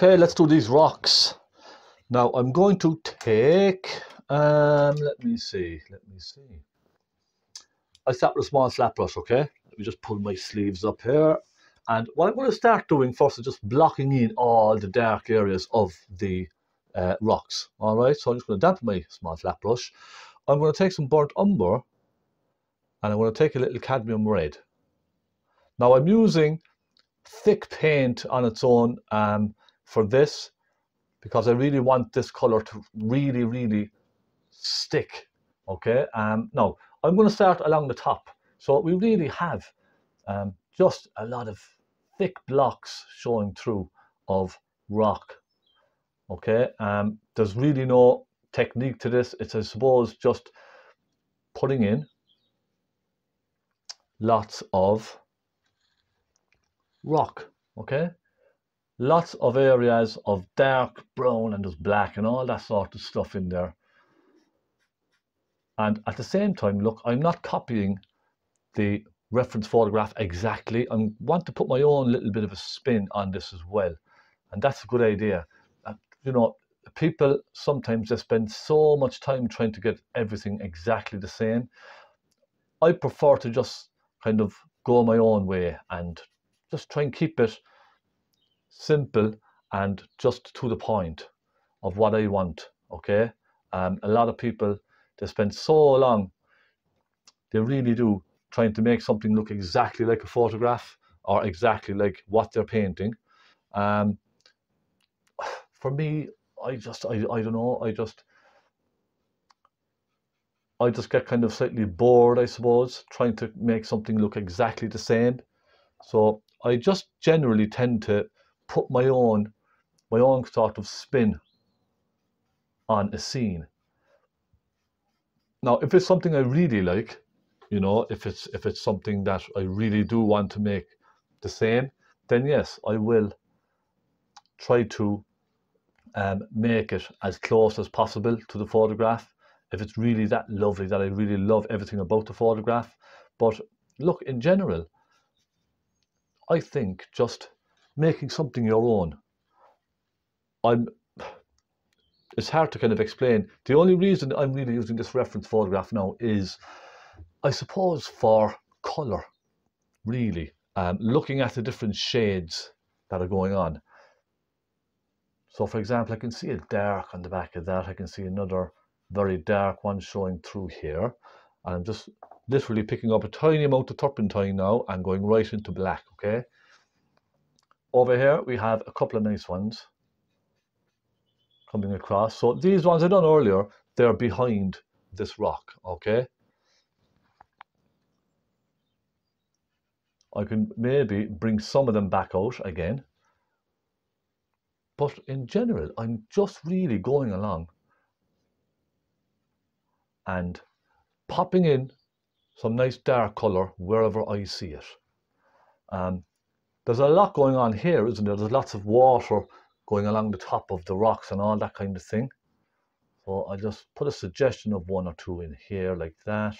Okay, let's do these rocks. Now I'm going to take, let me see. I start with a small slap brush, okay? Let me just pull my sleeves up here. And what I'm going to start doing first is just blocking in all the dark areas of the rocks. All right, so I'm just going to dampen my small slap brush. I'm going to take some burnt umber and I'm going to take a little cadmium red. Now I'm using thick paint on its own for this, because I really want this color to really, really stick, okay? Now, I'm going to start along the top. So we really have just a lot of thick blocks showing through of rock, okay? There's really no technique to this. It's, I suppose, just putting in lots of rock, okay? Lots of areas of dark brown and there's black and all that sort of stuff in there. And at the same time, look, I'm not copying the reference photograph exactly. I want to put my own little bit of a spin on this as well. And that's a good idea. You know, people sometimes they spend so much time trying to get everything exactly the same. I prefer to just kind of go my own way and just try and keep it simple and just to the point of what I want, okay? A lot of people, they spend so long, they really do, trying to make something look exactly like a photograph or exactly like what they're painting. For me, I don't know, I just get kind of slightly bored, I suppose, trying to make something look exactly the same. So I just generally tend to put my own sort of spin on a scene. Now, if it's something I really like, you know, if it's something that I really do want to make the same, then yes, I will try to make it as close as possible to the photograph. If it's really that lovely that I really love everything about the photograph. But look, in general, I think just making something your own, it's hard to kind of explain. The only reason I'm really using this reference photograph now is, I suppose, for colour, really. Looking at the different shades that are going on. So, for example, I can see a dark on the back of that. I can see another very dark one showing through here. And I'm just literally picking up a tiny amount of turpentine now and going right into black, okay? Over here, we have a couple of nice ones coming across. So these ones I done earlier, they're behind this rock, okay? I can maybe bring some of them back out again. But in general, I'm just really going along and popping in some nice dark colour wherever I see it. There's a lot going on here, isn't there? There's lots of water going along the top of the rocks and all that kind of thing. So I'll just put a suggestion of one or two in here like that.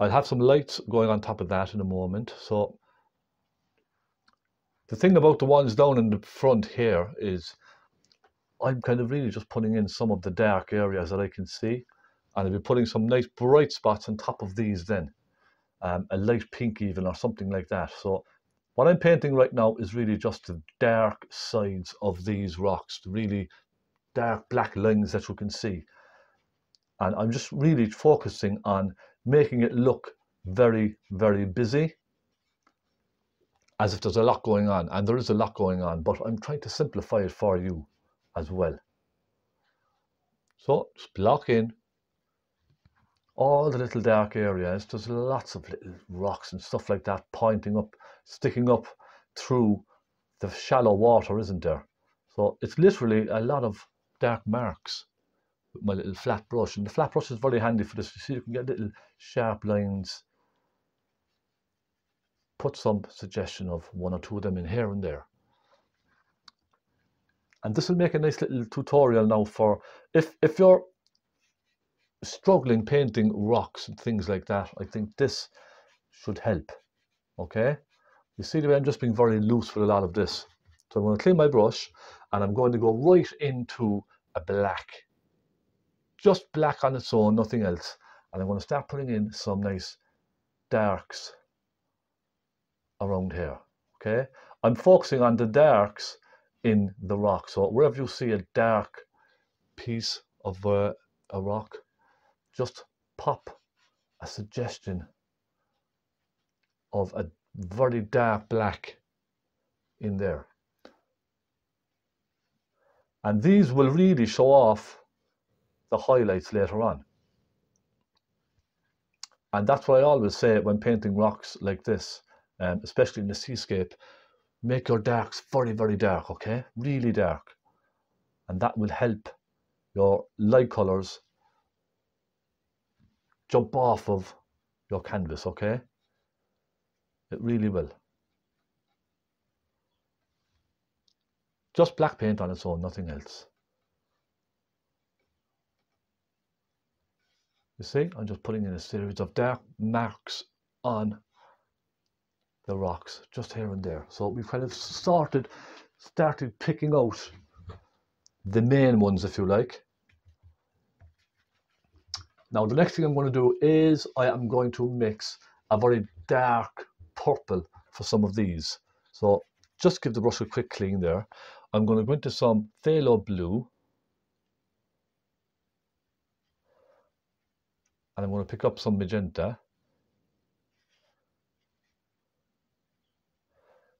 I'll have some lights going on top of that in a moment. So the thing about the ones down in the front here is I'm kind of really just putting in some of the dark areas that I can see. And I'll be putting some nice bright spots on top of these then. A light pink even or something like that. So what I'm painting right now is really just the dark sides of these rocks, the really dark black lines that you can see. And I'm just really focusing on making it look very, very busy, as if there's a lot going on. And there is a lot going on, but I'm trying to simplify it for you as well. So just block in all the little dark areas. There's lots of little rocks and stuff like that pointing up, sticking up through the shallow water, isn't there? So it's literally a lot of dark marks with my little flat brush. And the flat brush is very handy for this. You see, you can get little sharp lines. Put some suggestion of one or two of them in here and there. And this will make a nice little tutorial now for if you're struggling painting rocks and things like that. I think this should help, okay? You see the way I'm just being very loose with a lot of this. So I'm going to clean my brush and I'm going to go right into a black. Just black on its own, nothing else. And I'm going to start putting in some nice darks around here. Okay, I'm focusing on the darks in the rock. So wherever you see a dark piece of a rock, just pop a suggestion of a very dark black in there. And these will really show off the highlights later on. And that's what I always say when painting rocks like this, especially in the seascape, make your darks very, very dark, okay? Really dark. And that will help your light colours jump off of your canvas, okay? It really will. Just black paint on its own, nothing else. You see, I'm just putting in a series of dark marks on the rocks, just here and there. So we've kind of started picking out the main ones, if you like. Now the next thing I'm going to do is I am going to mix a very dark purple for some of these. So just give the brush a quick clean there. I'm going to go into some phthalo blue. And I'm going to pick up some magenta.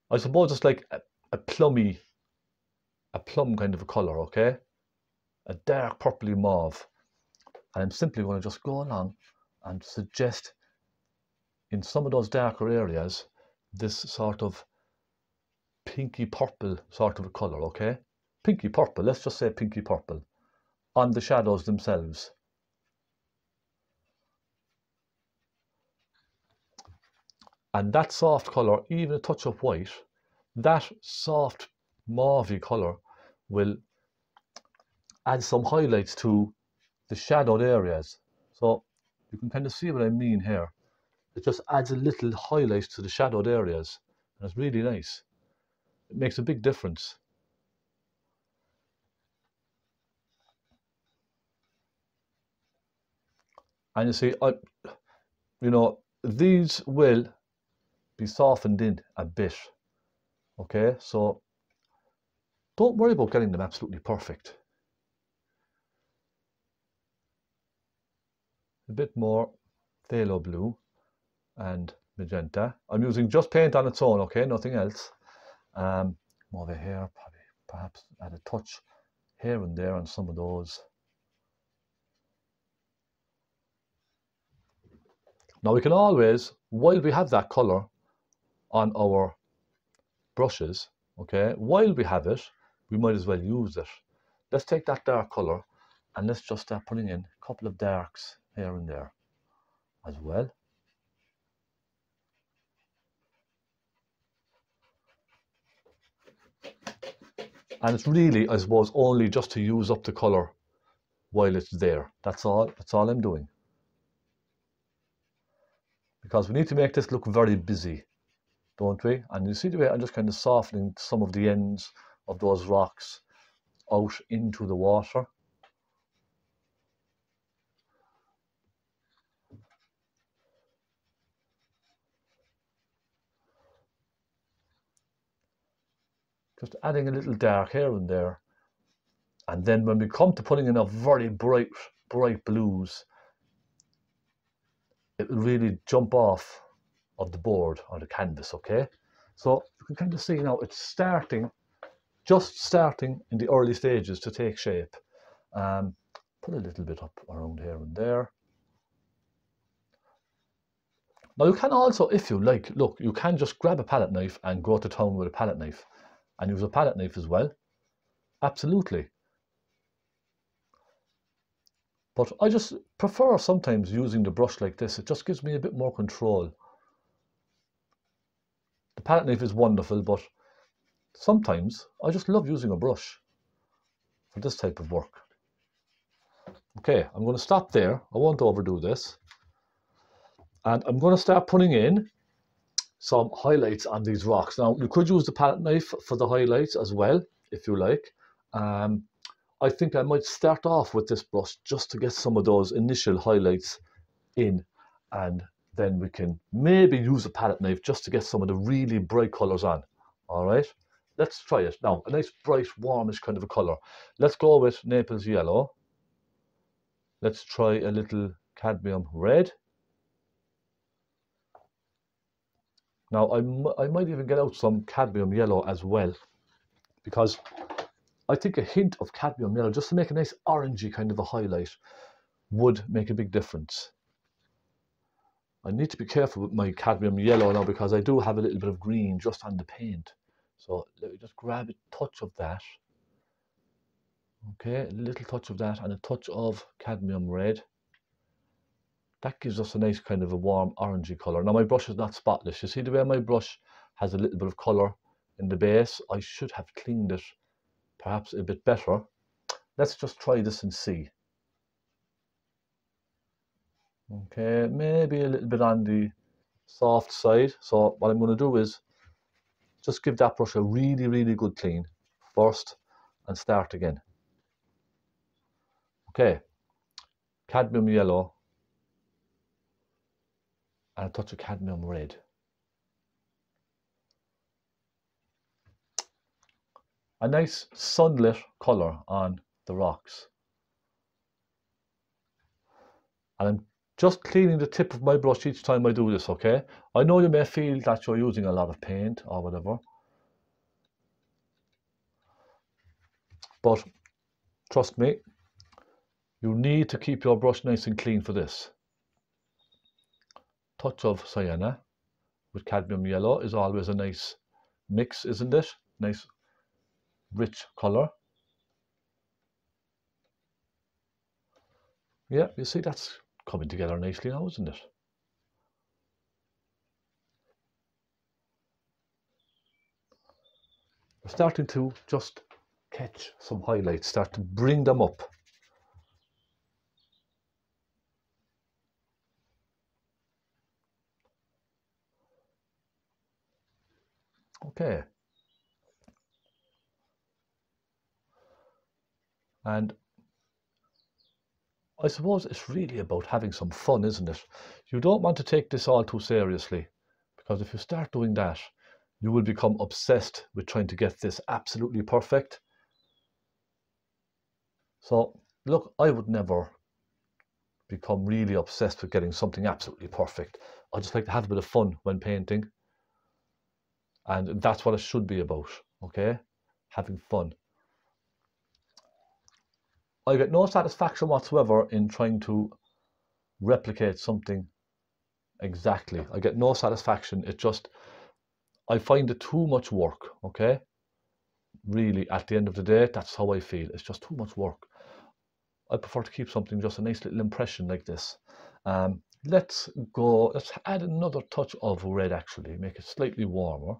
I suppose it's like a plum kind of a colour, okay? A dark purpley mauve. And I'm simply going to just go along and suggest in some of those darker areas this sort of pinky purple sort of a colour, okay? Pinky purple, let's just say pinky purple on the shadows themselves. And that soft colour, even a touch of white, that soft mauvey colour will add some highlights to the shadowed areas. So you can kind of see what I mean here. It just adds a little highlight to the shadowed areas. And it's really nice. It makes a big difference. And you see, these will be softened in a bit, okay? So don't worry about getting them absolutely perfect. A bit more phthalo blue and magenta. I'm using just paint on its own, okay? Nothing else. Over here, probably, perhaps add a touch here and there on some of those. Now we can always, while we have that colour on our brushes, okay, while we have it, we might as well use it. Let's take that dark colour and let's just start putting in a couple of darks here and there as well. And it's really, I suppose, only just to use up the colour while it's there. That's all. That's all I'm doing. Because we need to make this look very busy, don't we? And you see the way I'm just kind of softening some of the ends of those rocks out into the water. Just adding a little dark here and there. And then when we come to putting in a very bright blues, it will really jump off of the board or the canvas, okay? So you can kind of see now it's just starting in the early stages to take shape. Put a little bit up around here and there. Now you can also, if you like, look, you can just grab a palette knife and go to town with a palette knife. And use a palette knife as well, absolutely. But I just prefer sometimes using the brush like this. It just gives me a bit more control. The palette knife is wonderful, but sometimes I just love using a brush for this type of work. Okay, I'm going to stop there. I won't overdo this. And I'm going to start putting in some highlights on these rocks. Now, you could use the palette knife for the highlights as well, if you like. I think I might start off with this brush just to get some of those initial highlights in, and then we can maybe use a palette knife just to get some of the really bright colours on. All right, let's try it. Now, a nice bright, warmish kind of a colour. Let's go with Naples Yellow. Let's try a little cadmium red. Now, I might even get out some cadmium yellow as well, because I think a hint of cadmium yellow, just to make a nice orangey kind of a highlight, would make a big difference. I need to be careful with my cadmium yellow now, because I do have a little bit of green just on the paint. So let me just grab a touch of that. Okay, a little touch of that and a touch of cadmium red. That gives us a nice kind of a warm orangey colour. Now, my brush is not spotless. You see the way my brush has a little bit of colour in the base? I should have cleaned it perhaps a bit better. Let's just try this and see. Okay, maybe a little bit on the soft side. So what I'm going to do is just give that brush a really, really good clean first and start again. Okay, cadmium yellow. And a touch of cadmium red. A nice sunlit colour on the rocks. And I'm just cleaning the tip of my brush each time I do this, okay? I know you may feel that you're using a lot of paint or whatever, but trust me, you need to keep your brush nice and clean for this. Touch of sienna with cadmium yellow is always a nice mix, isn't it? Nice rich colour. Yeah, you see that's coming together nicely now, isn't it? We're starting to just catch some highlights, start to bring them up. Okay, and I suppose it's really about having some fun, isn't it? You don't want to take this all too seriously, because if you start doing that, you will become obsessed with trying to get this absolutely perfect. So look, I would never become really obsessed with getting something absolutely perfect. I just like to have a bit of fun when painting. And that's what it should be about, okay? Having fun. I get no satisfaction whatsoever in trying to replicate something exactly. I get no satisfaction. It just, I find it too much work, okay? Really, at the end of the day, that's how I feel. It's just too much work. I prefer to keep something just a nice little impression like this. Let's go, let's add another touch of red actually, make it slightly warmer.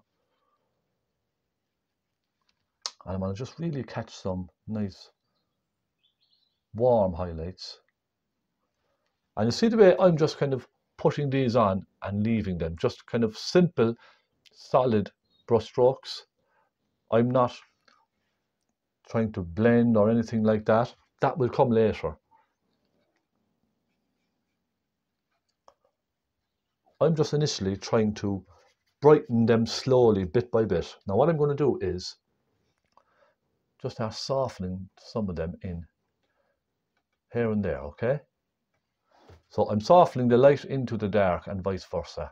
And I'm going to just really catch some nice warm highlights. And you see the way I'm just kind of putting these on and leaving them, just kind of simple, solid brush strokes. I'm not trying to blend or anything like that. That will come later. I'm just initially trying to brighten them slowly, bit by bit. Now what I'm going to do is just start softening some of them in here and there, okay? So I'm softening the light into the dark and vice versa.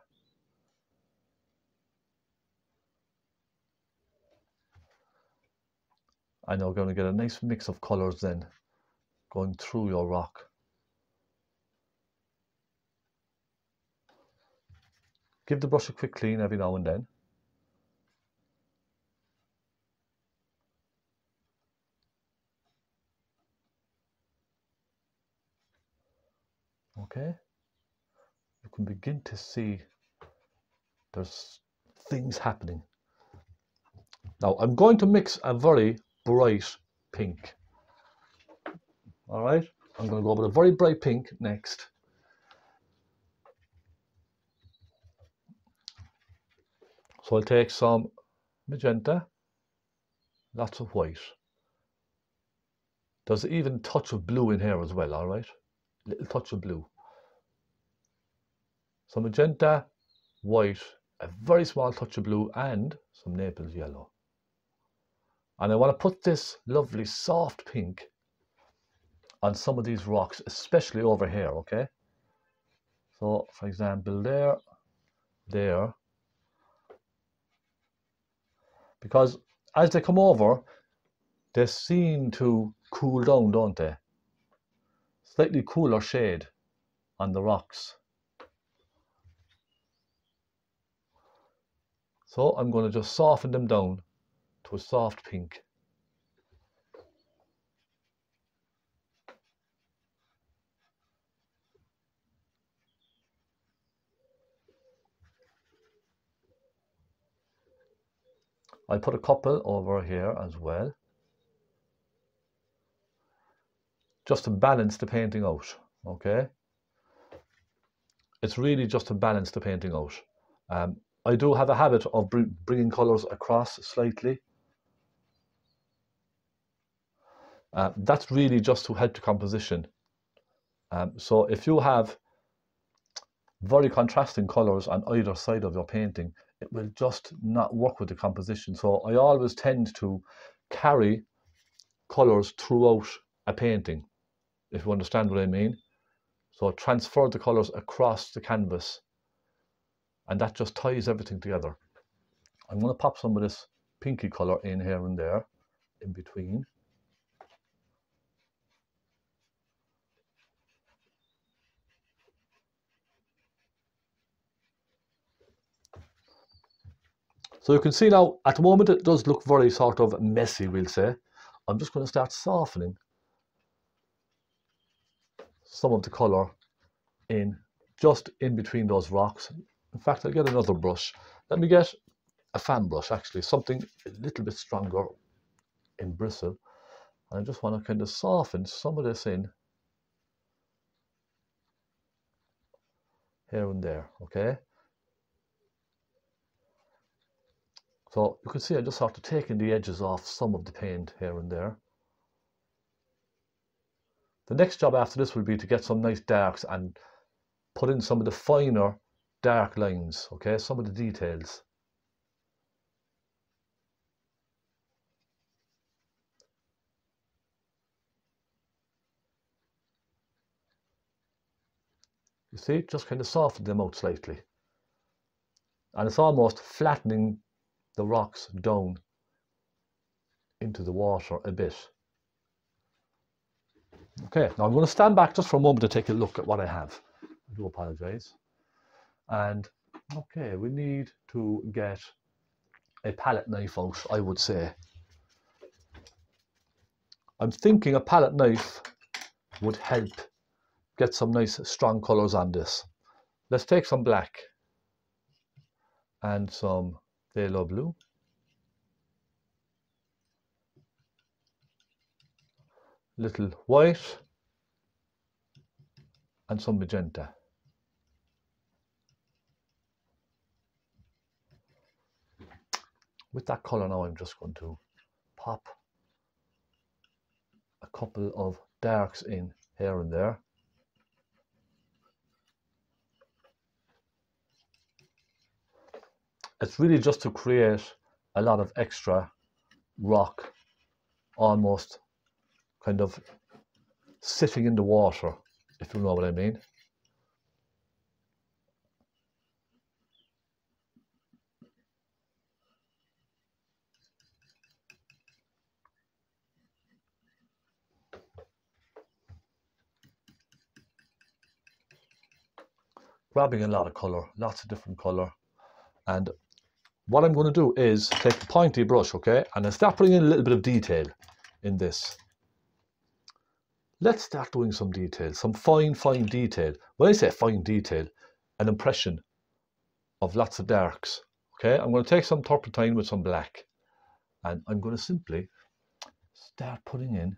And you're going to get a nice mix of colours then going through your rock. Give the brush a quick clean every now and then. Okay, you can begin to see there's things happening. Now I'm going to mix a very bright pink. All right, I'm going to go with a very bright pink next. So I'll take some magenta, lots of white. There's even a touch of blue in here as well, all right? Little touch of blue. So magenta, white, a very small touch of blue, and some Naples yellow. And I want to put this lovely soft pink on some of these rocks, especially over here, okay? So, for example, there. Because as they come over, they seem to cool down, don't they? Slightly cooler shade on the rocks. So I'm going to just soften them down to a soft pink. I'll put a couple over here as well, just to balance the painting out, okay? It's really just to balance the painting out. I do have a habit of bringing colours across slightly. That's really just to help the composition. So if you have very contrasting colours on either side of your painting, it will just not work with the composition. So I always tend to carry colours throughout a painting, if you understand what I mean. So transfer the colours across the canvas, and that just ties everything together. I'm going to pop some of this pinky colour in here and there, in between. So you can see now, at the moment it does look very sort of messy, we'll say. I'm just going to start softening some of the colour in, just in between those rocks. In fact, I'll get another brush. Let me get a fan brush, actually, something a little bit stronger in bristle. And I just want to kind of soften some of this in here and there, okay? So you can see I just sort of taking the edges off some of the paint here and there. The next job after this will be to get some nice darks and put in some of the finer dark lines, okay, some of the details. You see, just kind of soften them out slightly. And it's almost flattening the rocks down into the water a bit. Okay, now I'm going to stand back just for a moment to take a look at what I have. I do apologise. And okay, we need to get a palette knife out, I would say. I'm thinking a palette knife would help get some nice strong colours on this. Let's take some black and some phthalo blue. Little white and some magenta. With that colour now, I'm just going to pop a couple of darks in here and there. It's really just to create a lot of extra rock, almost kind of sitting in the water, if you know what I mean. Grabbing a lot of colour, lots of different colour. And what I'm going to do is take a pointy brush, okay, and I start putting in a little bit of detail in this. Let's start doing some detail, some fine detail. When I say fine detail, an impression of lots of darks, okay? I'm going to take some turpentine with some black, and I'm going to simply start putting in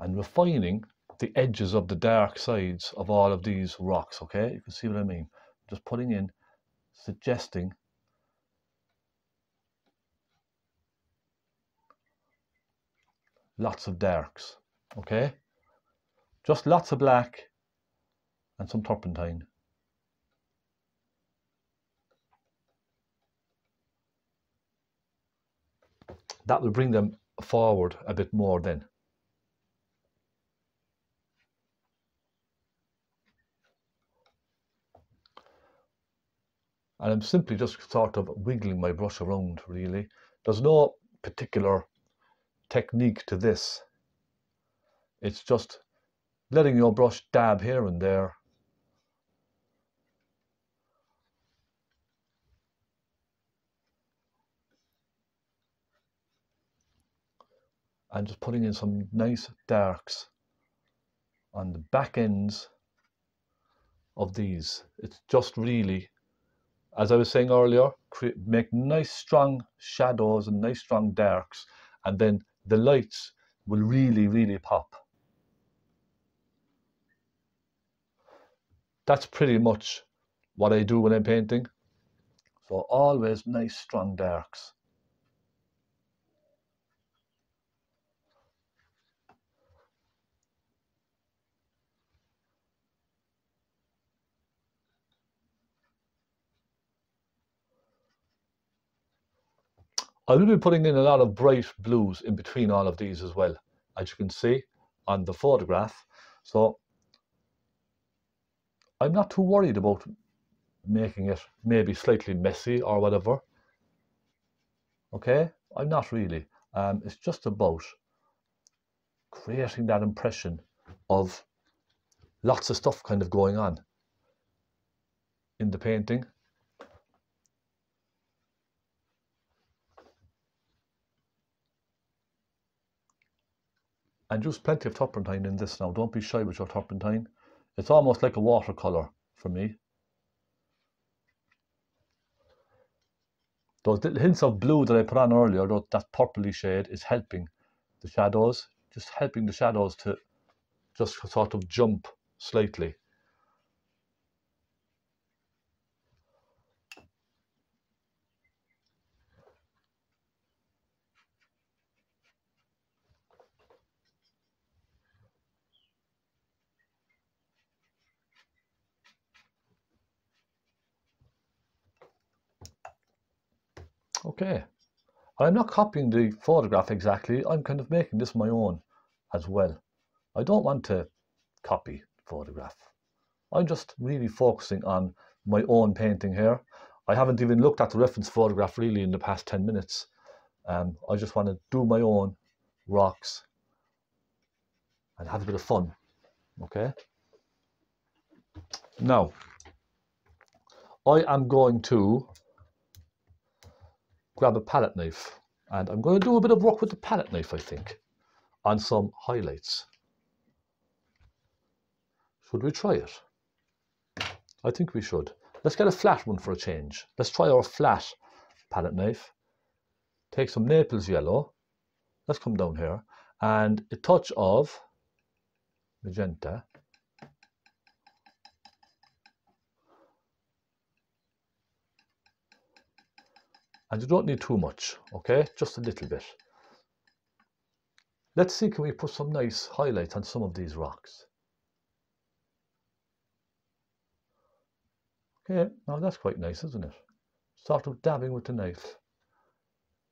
and refining the edges of the dark sides of all of these rocks, okay? You can see what I mean. Just putting in, suggesting lots of darks, okay? Just lots of black and some turpentine. That will bring them forward a bit more then. And I'm simply just sort of wiggling my brush around, really. There's no particular technique to this. It's just letting your brush dab here and there. And just putting in some nice darks on the back ends of these. It's just really, as I was saying earlier, make nice strong shadows and nice strong darks, and then the lights will really, really pop. That's pretty much what I do when I'm painting. So always nice strong darks. I will be putting in a lot of bright blues in between all of these as well, as you can see on the photograph. So I'm not too worried about making it maybe slightly messy or whatever. Okay, I'm not really. It's just about creating that impression of lots of stuff kind of going on in the painting. And use plenty of turpentine in this now. Don't be shy with your turpentine. It's almost like a watercolour for me. Those little hints of blue that I put on earlier, that purpley shade, is helping the shadows. Just helping the shadows to just sort of jump slightly. Okay, I'm not copying the photograph exactly, I'm kind of making this my own as well. I don't want to copy the photograph. I'm just really focusing on my own painting here. I haven't even looked at the reference photograph really in the past 10 minutes. I just want to do my own rocks and have a bit of fun, okay? Now, I am going to grab a palette knife, and I'm going to do a bit of work with the palette knife, I think, on some highlights. Should we try it? I think we should. Let's get a flat one for a change. Let's try our flat palette knife. Take some Naples yellow. Let's come down here, and a touch of magenta. And you don't need too much, okay? Just a little bit. Let's see, can we put some nice highlights on some of these rocks? Okay, now that's quite nice, isn't it? Sort of dabbing with the knife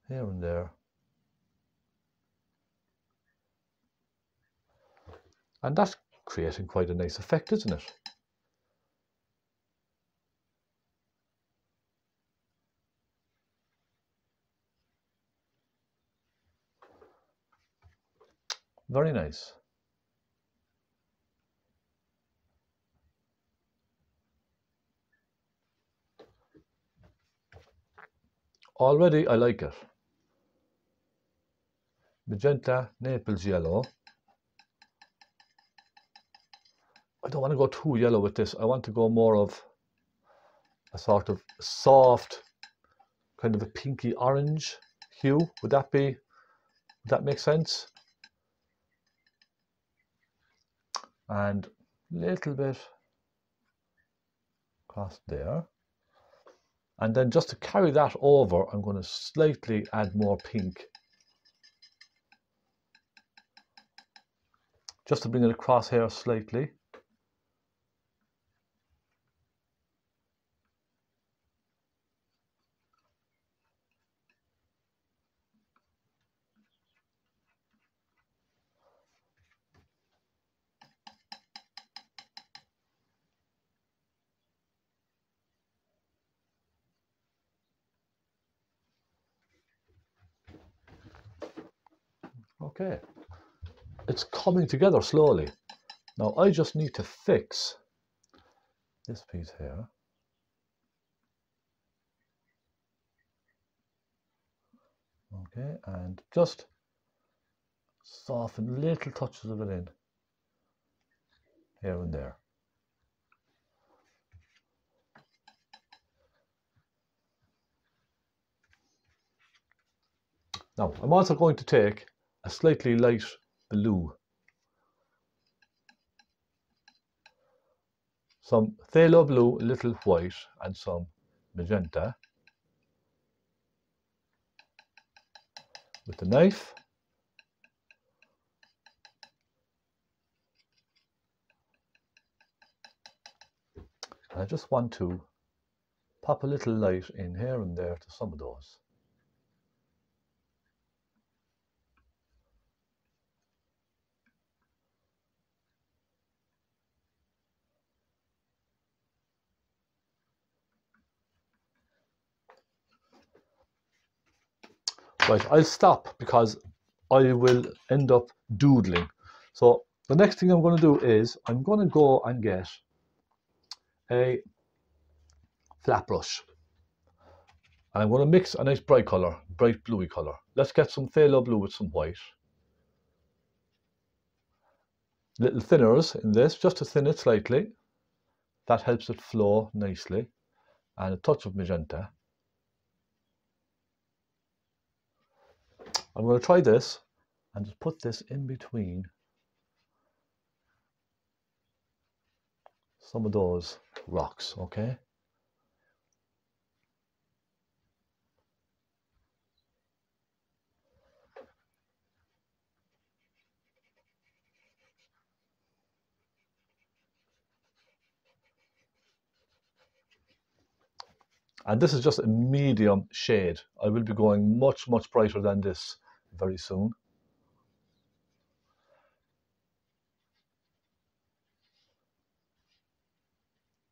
here and there. And that's creating quite a nice effect, isn't it? Very nice. Already I like it. Magenta, Naples yellow. I don't want to go too yellow with this. I want to go more of a sort of soft, kind of a pinky orange hue. Would that make sense? And a little bit across there, and then just to carry that over, I'm going to slightly add more pink just to bring it across here slightly. Okay, it's coming together slowly. Now I just need to fix this piece here. Okay, and just soften little touches of it in here and there. Now I'm also going to take a slightly light blue, some phthalo blue, a little white, and some magenta with the knife. And I just want to pop a little light in here and there to some of those. Right, I'll stop because I will end up doodling. So the next thing I'm going to do is I'm going to go and get a flat brush. And I'm going to mix a nice bright colour, bright bluey colour. Let's get some phthalo blue with some white. Little thinners in this, just to thin it slightly. That helps it flow nicely. And a touch of magenta. I'm going to try this and just put this in between some of those rocks, okay? And this is just a medium shade. I will be going much, much brighter than this very soon.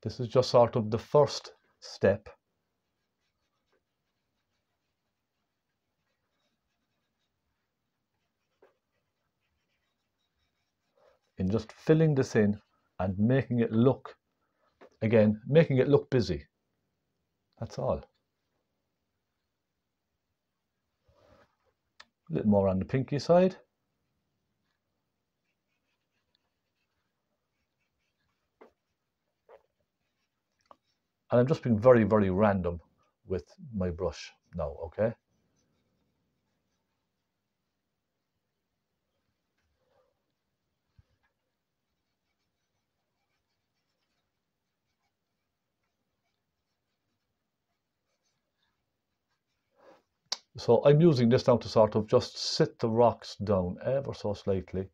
This is just sort of the first step. In just filling this in and making it look, again, making it look busy. That's all. A little more on the pinky side. And I'm just being very, very random with my brush now, okay? So I'm using this now to sort of just sit the rocks down ever so slightly.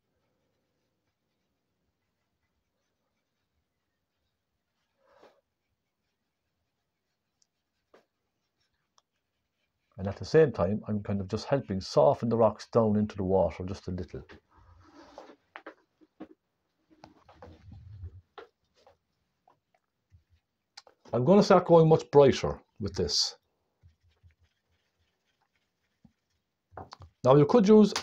And at the same time, I'm kind of just helping soften the rocks down into the water just a little. I'm going to start going much brighter with this. Now you could use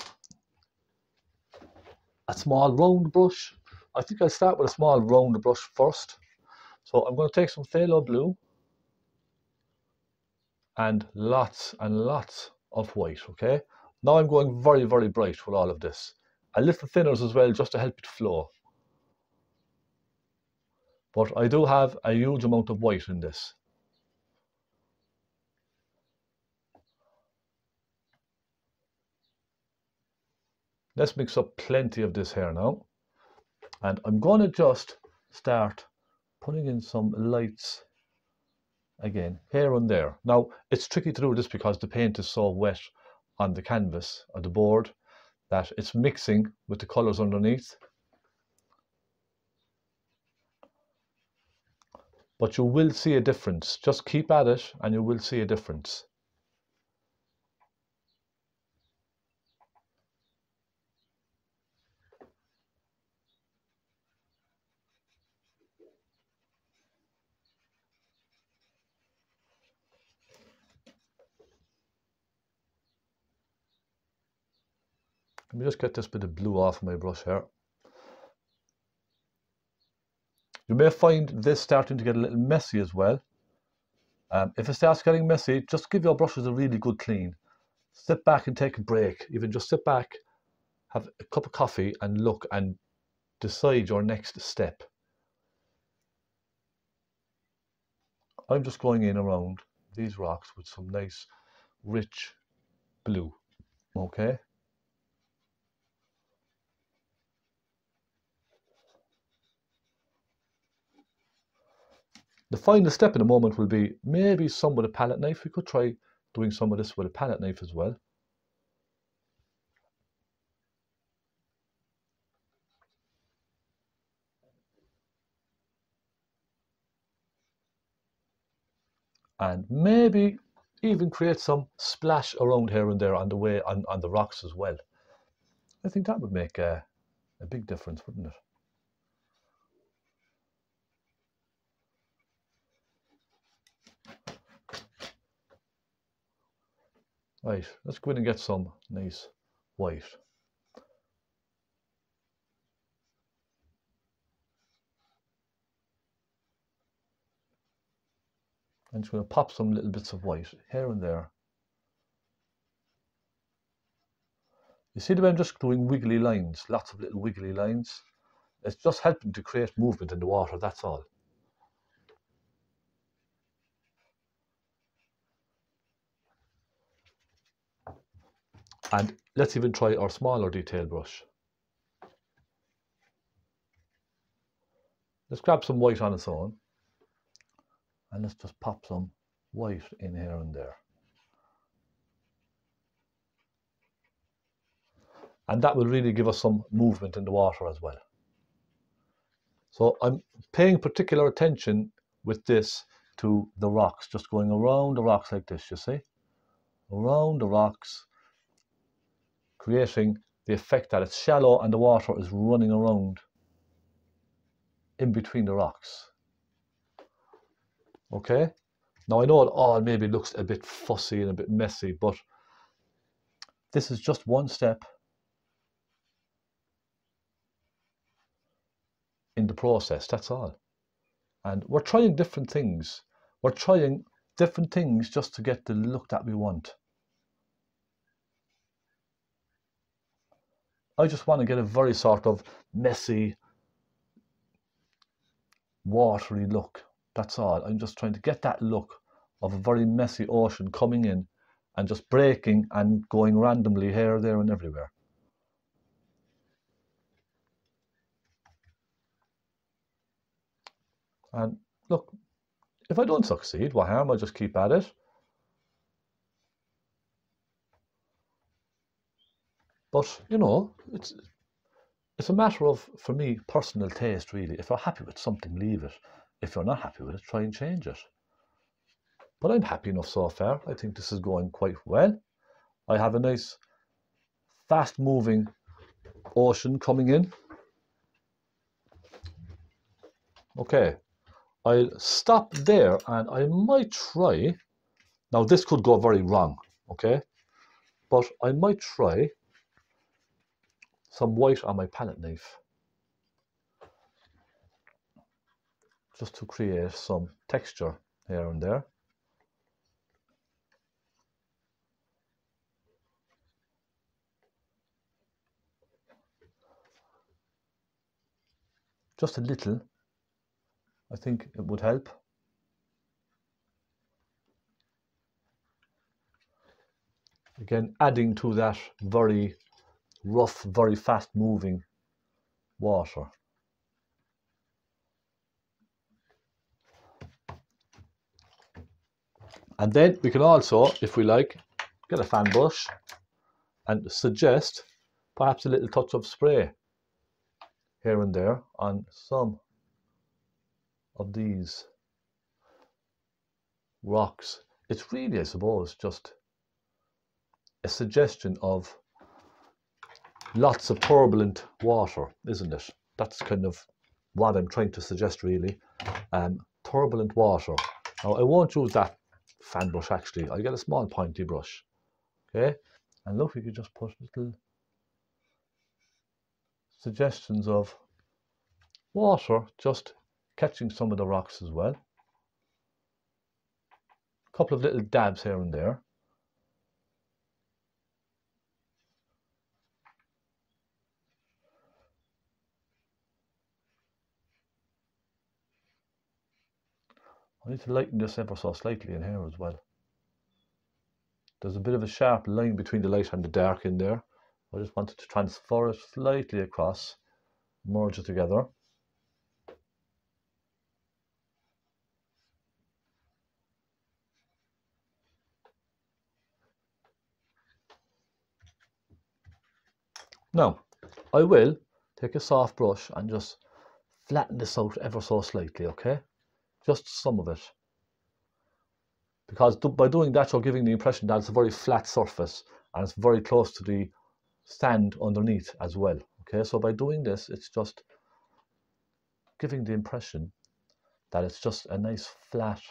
a small round brush. I think I'll start with a small round brush first. So I'm going to take some phthalo blue and lots of white, okay? Now I'm going very, very bright with all of this. A little thinners as well, just to help it flow. But I do have a huge amount of white in this. Let's mix up plenty of this here now. And I'm going to just start putting in some lights again, here and there. Now, it's tricky to do this because the paint is so wet on the canvas, or the board, that it's mixing with the colours underneath. but you will see a difference. Just keep at it and you will see a difference. Let me just get this bit of blue off my brush here. You may find this starting to get a little messy as well. If it starts getting messy, just give your brushes a really good clean. Sit back and take a break. Even just sit back, have a cup of coffee and look and decide your next step. I'm just going in around these rocks with some nice rich blue, okay? The final step in a moment will be maybe some with a palette knife. We could try doing some of this with a palette knife as well. And maybe even create some splash around here and there on the way on the rocks as well. I think that would make a big difference, wouldn't it? Right, let's go in and get some nice white. I'm just going to pop some little bits of white here and there. You see the way I'm just doing wiggly lines, lots of little wiggly lines. It's just helping to create movement in the water, that's all. And let's even try our smaller detail brush. Let's grab some white on its own. And let's just pop some white in here and there. And that will really give us some movement in the water as well. So I'm paying particular attention with this to the rocks. Just going around the rocks like this, you see? Around the rocks, creating the effect that it's shallow and the water is running around in between the rocks. Okay, now I know it all maybe looks a bit fussy and a bit messy, but this is just one step in the process, that's all. And we're trying different things. We're trying different things just to get the look that we want. I just want to get a very sort of messy, watery look. That's all. I'm just trying to get that look of a very messy ocean coming in and just breaking and going randomly here, there and everywhere. And look, if I don't succeed, what harm? I'll just keep at it. But, you know, it's a matter of, for me, personal taste, really. If you're happy with something, leave it. If you're not happy with it, try and change it. But I'm happy enough so far. I think this is going quite well. I have a nice, fast-moving ocean coming in. Okay, I'll stop there, and I might try... Now, this could go very wrong, okay? But I might try some white on my palette knife just to create some texture here and there. Just a little, I think it would help. Again, adding to that very rough, very fast moving water. And then we can also, if we like, get a fan brush and suggest perhaps a little touch of spray here and there on some of these rocks. It's really, I suppose, just a suggestion of lots of turbulent water, isn't it? That's kind of what I'm trying to suggest, really. Turbulent water. Now, I won't use that fan brush, actually. I'll get a small pointy brush. Okay? And look, you can just put little suggestions of water just catching some of the rocks as well. A couple of little dabs here and there. I need to lighten this ever so slightly in here as well. There's a bit of a sharp line between the light and the dark in there. I just wanted to transfer it slightly across, merge it together. Now, I will take a soft brush and just flatten this out ever so slightly, okay? Just some of it, because by doing that you're giving the impression that it's a very flat surface and it's very close to the sand underneath as well. Okay, so by doing this it's just giving the impression that it's just a nice flat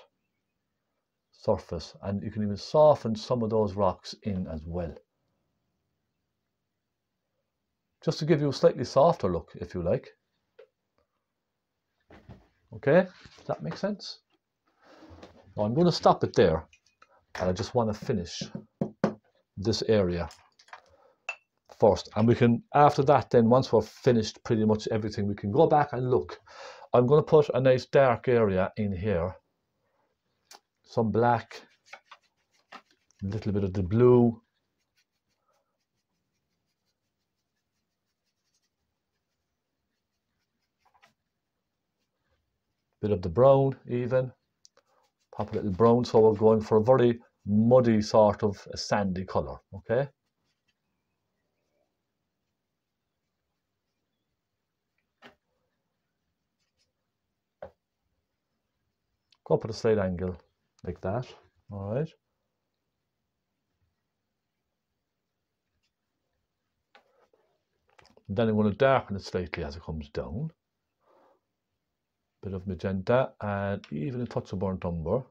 surface, and you can even soften some of those rocks in as well, just to give you a slightly softer look, if you like. Okay, does that make sense? Now I'm going to stop it there, and I just want to finish this area first, and we can, after that then, once we're finished pretty much everything, we can go back and look. I'm going to put a nice dark area in here, some black, a little bit of the blue. Bit of the brown, even pop a little brown, so we're going for a very muddy sort of a sandy color. Okay, go up at a slight angle like that. All right, and then I'm going to darken it slightly as it comes down. Bit of magenta and even a touch of burnt umber.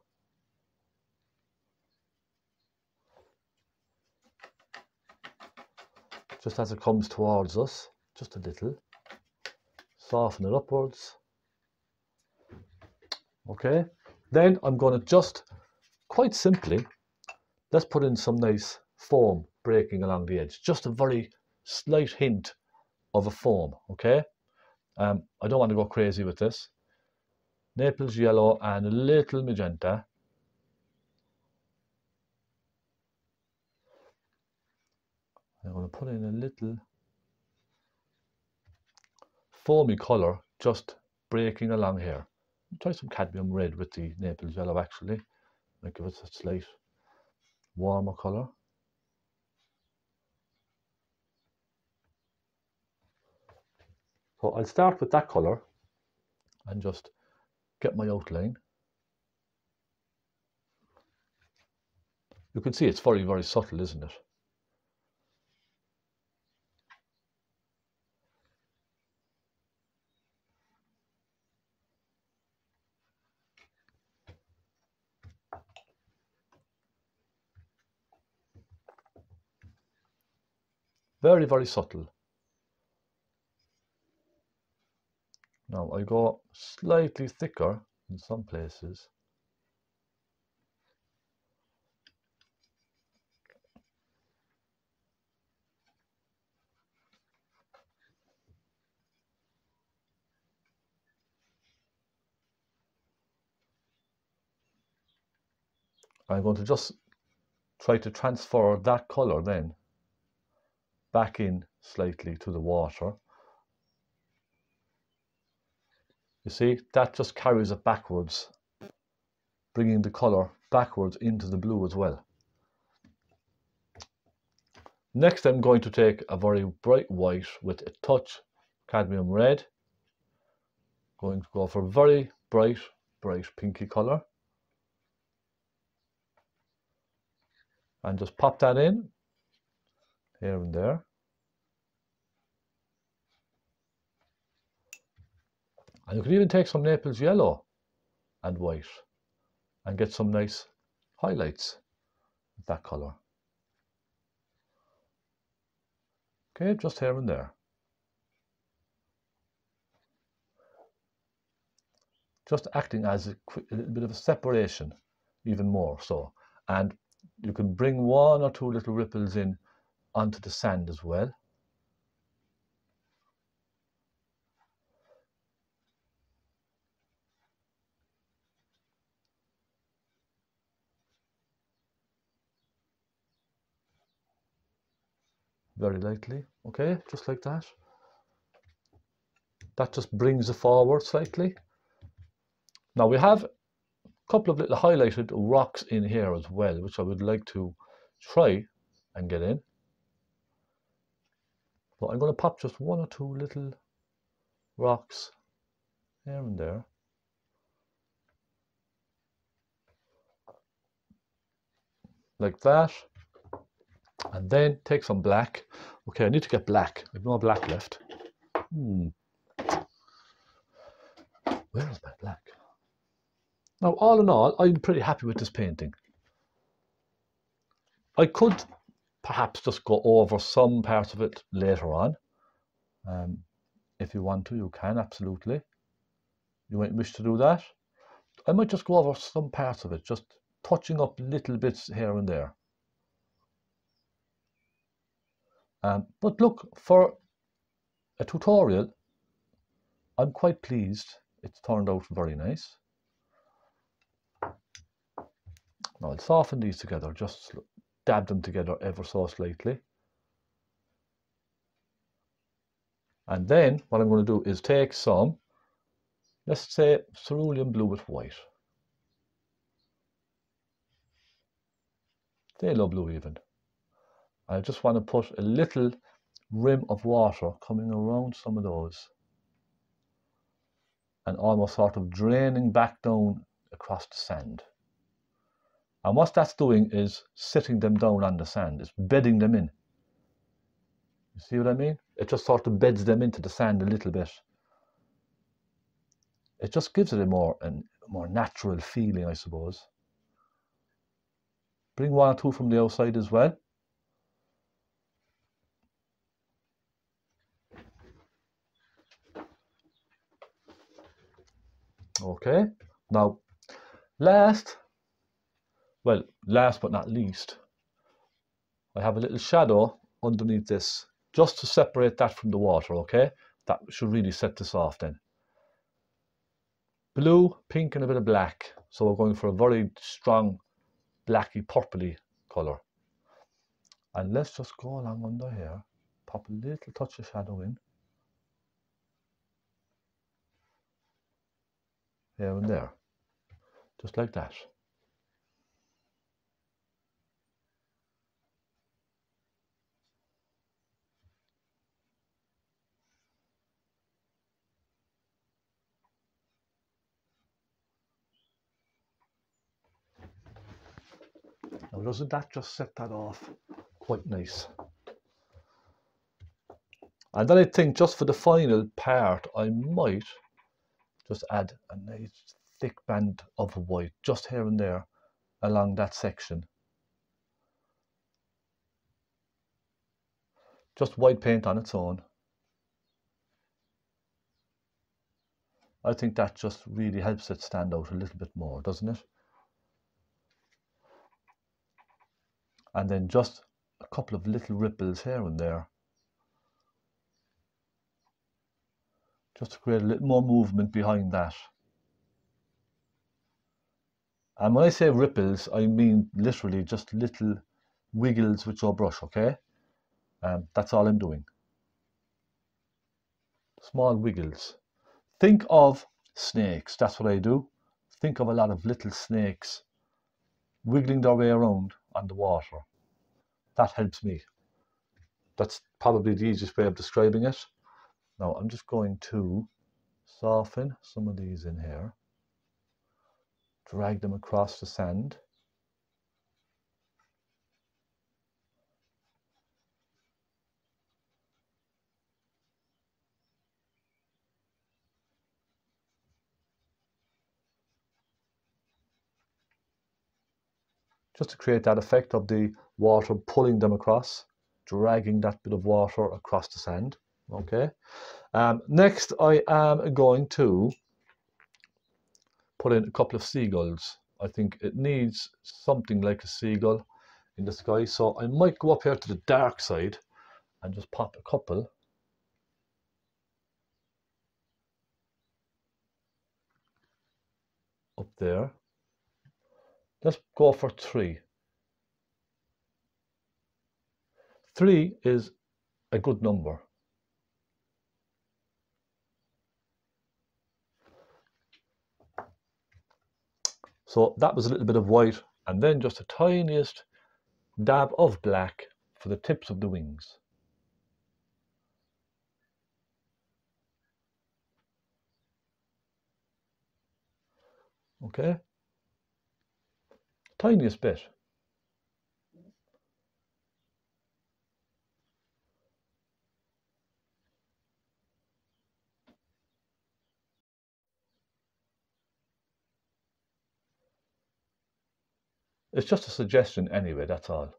Just as it comes towards us, just a little. Soften it upwards. Okay, then I'm going to just, quite simply, let's put in some nice foam breaking along the edge. Just a very slight hint of a foam, okay? I don't want to go crazy with this. Naples yellow and a little magenta. I'm going to put in a little foamy colour just breaking along here. I'll try some cadmium red with the Naples yellow, actually. I'll give it a slight warmer colour. So I'll start with that colour and just get my outline. You can see it's very, very subtle, isn't it? Very, very subtle. Now I go slightly thicker in some places. I'm going to just try to transfer that color then back in slightly to the water. You see, that just carries it backwards, bringing the colour backwards into the blue as well. Next I'm going to take a very bright white with a touch cadmium red. Going to go for a very bright pinky colour. and just pop that in here and there. And you could even take some Naples yellow and white and get some nice highlights with that color. Okay, just here and there. Just acting as a bit of a separation, even more so. And you can bring one or two little ripples in onto the sand as well. Very lightly, okay, just like that. That just brings it forward slightly. Now we have a couple of little highlighted rocks in here as well, which I would like to try and get in. But I'm going to pop just one or two little rocks here and there. Like that. And then take some black. Okay, I need to get black. I have no black left. Where is my black? Now, all in all, I'm pretty happy with this painting. I could perhaps just go over some parts of it later on. If you want to, you can, absolutely. You might wish to do that. I might just go over some parts of it, just touching up little bits here and there. But look, for a tutorial, I'm quite pleased. It's turned out very nice. Now I'll soften these together, just dab them together ever so slightly. And then what I'm going to do is take some, let's say, cerulean blue with white. Phthalo blue even. I just want to put a little rim of water coming around some of those and almost sort of draining back down across the sand. And what that's doing is sitting them down on the sand. It's bedding them in. You see what I mean? It just sort of beds them into the sand a little bit. It just gives it a more natural feeling, I suppose. Bring one or two from the outside as well. Okay, now last but not least, I have a little shadow underneath this just to separate that from the water. Okay, that should really set this off then. Blue, pink and a bit of black. So we're going for a very strong blacky purpley color. And let's just go along under here, pop a little touch of shadow in. Here and there, just like that. Now doesn't that just set that off quite nice? And then I think just for the final part, I might just add a nice thick band of white just here and there along that section. Just white paint on its own. I think that just really helps it stand out a little bit more, doesn't it? And then just a couple of little ripples here and there. Just to create a little more movement behind that. And when I say ripples, I mean literally just little wiggles with your brush, okay? That's all I'm doing. Small wiggles. Think of snakes, that's what I do. Think of a lot of little snakes wiggling their way around on the water. That helps me. That's probably the easiest way of describing it. Now I'm just going to soften some of these in here, drag them across the sand, just to create that effect of the water pulling them across, dragging that bit of water across the sand. Okay, next I am going to put in a couple of seagulls. I think it needs something like a seagull in the sky, so I might go up here to the dark side and just pop a couple. Up there. Let's go for three. Three is a good number. So that was a little bit of white, and then just the tiniest dab of black for the tips of the wings. Okay, tiniest bit. It's just a suggestion anyway, that's all.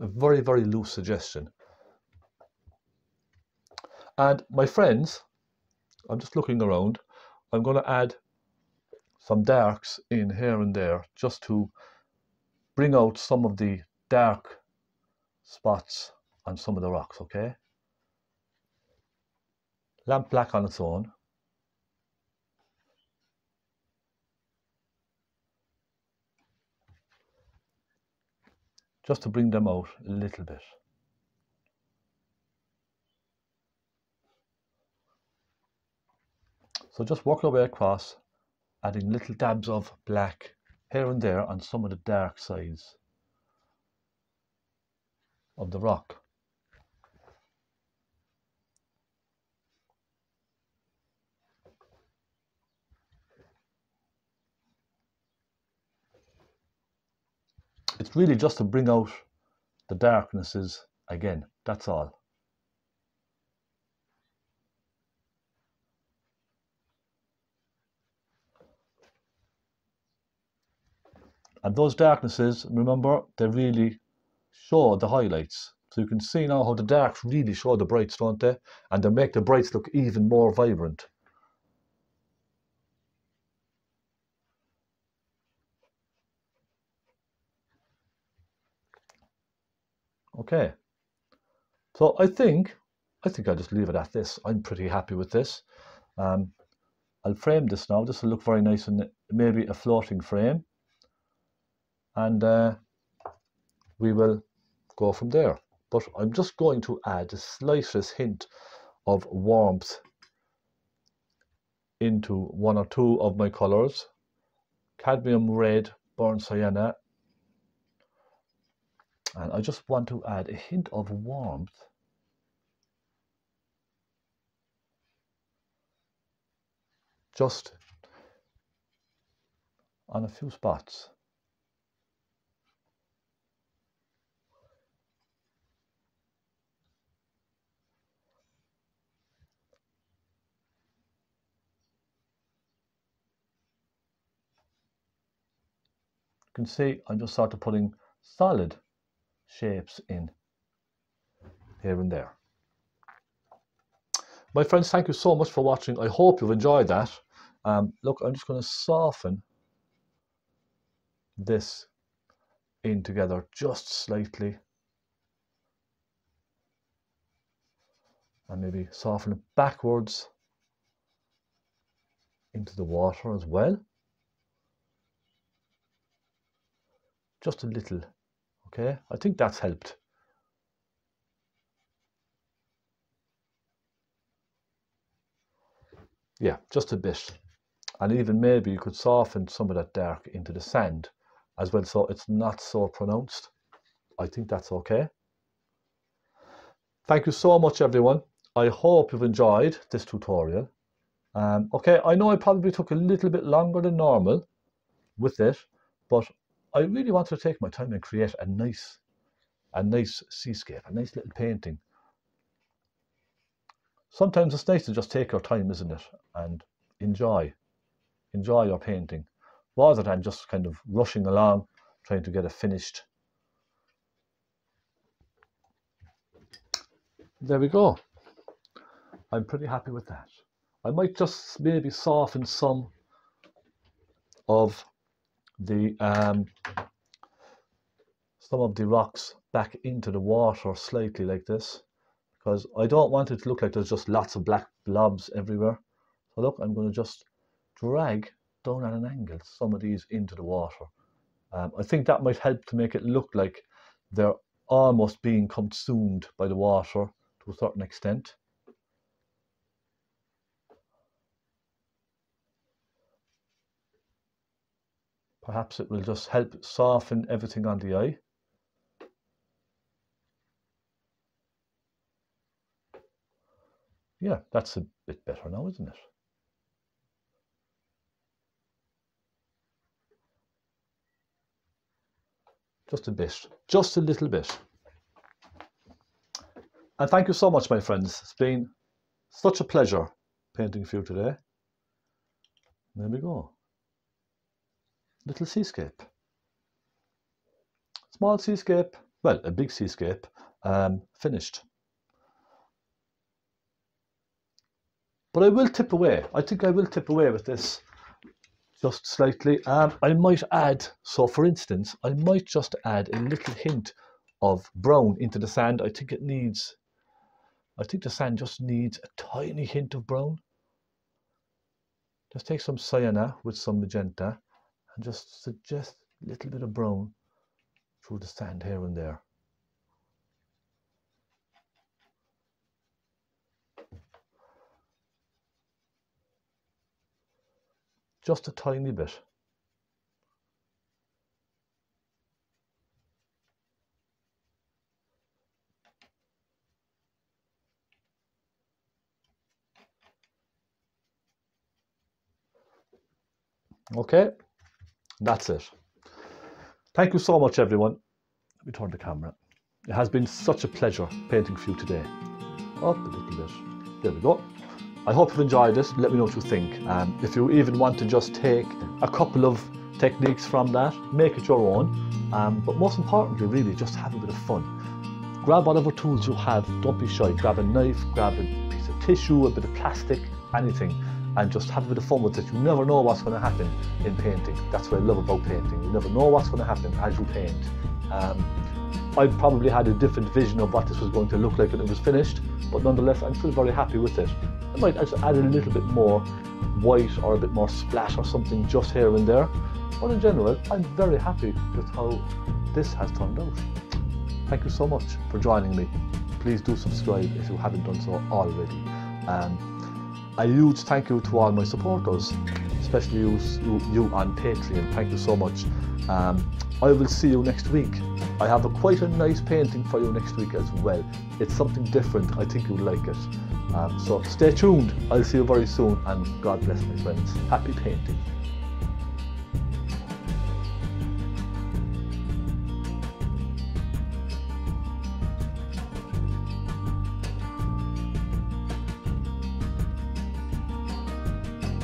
A very, very loose suggestion. And my friends, I'm just looking around, I'm going to add some darks in here and there just to bring out some of the dark spots on some of the rocks, okay? Lamp black on its own. Just to bring them out a little bit. So just work our way across, adding little dabs of black here and there on some of the dark sides of the rock. It's really just to bring out the darknesses again, that's all. And those darknesses, remember, they really show the highlights. So you can see now how the darks really show the brights, don't they? And they make the brights look even more vibrant. Okay, so I think I'll just leave it at this. I'm pretty happy with this. I'll frame this now. This will look very nice in maybe a floating frame, and we will go from there. But I'm just going to add the slightest hint of warmth into one or two of my colors. Cadmium red, burnt sienna. And I just want to add a hint of warmth just on a few spots. You can see I'm just sort of putting solid shapes in here and there. My friends, thank you so much for watching. I hope you've enjoyed that. Look, I'm just going to soften this in together just slightly, and maybe soften it backwards into the water as well, just a little. Okay, I think that's helped. Yeah, just a bit. And even maybe you could soften some of that dark into the sand as well, so it's not so pronounced. I think that's okay. Thank you so much, everyone. I hope you've enjoyed this tutorial. Okay, I know I probably took a little bit longer than normal with it, but I really wanted to take my time and create a nice seascape, a nice little painting. Sometimes it's nice to just take your time, isn't it? And enjoy your painting, rather than just kind of rushing along trying to get it finished. There we go. I'm pretty happy with that. I might just maybe soften some of the rocks back into the water slightly like this, because I don't want it to look like there's just lots of black blobs everywhere. So look, I'm going to just drag down at an angle some of these into the water. I think that might help to make it look like they're almost being consumed by the water to a certain extent. Perhaps it will just help soften everything on the eye. Yeah, that's a bit better now, isn't it? Just a bit, just a little bit. And thank you so much, my friends. It's been such a pleasure painting for you today. There we go. Little seascape, small seascape, well, a big seascape, finished. But I will tip away. I think I will tip away with this just slightly. I might add, so for instance, I might just add a little hint of brown into the sand. I think it needs, I think the sand just needs a tiny hint of brown. Just take some cyan with some magenta, and just suggest a little bit of brown through the sand here and there. Just a tiny bit. Okay. That's it. Thank you so much, everyone. Let me turn the camera. It has been such a pleasure painting for you today. Up a little bit. There we go. I hope you've enjoyed it. Let me know what you think. If you even want to just take a couple of techniques from that, make it your own. But most importantly, really, just have a bit of fun. Grab whatever tools you have. Don't be shy. Grab a knife, grab a piece of tissue, a bit of plastic, anything. And just have a bit of fun with it. You never know what's going to happen in painting. That's what I love about painting. You never know what's going to happen as you paint. I probably had a different vision of what this was going to look like when it was finished, but nonetheless, I'm still very happy with it. I might actually add a little bit more white or a bit more splash or something just here and there. But in general, I'm very happy with how this has turned out. Thank you so much for joining me. Please do subscribe if you haven't done so already. A huge thank you to all my supporters, especially you on Patreon. Thank you so much. I will see you next week. I have quite a nice painting for you next week as well. It's something different. I think you'll like it. So stay tuned. I'll see you very soon, and God bless, my friends. Happy painting.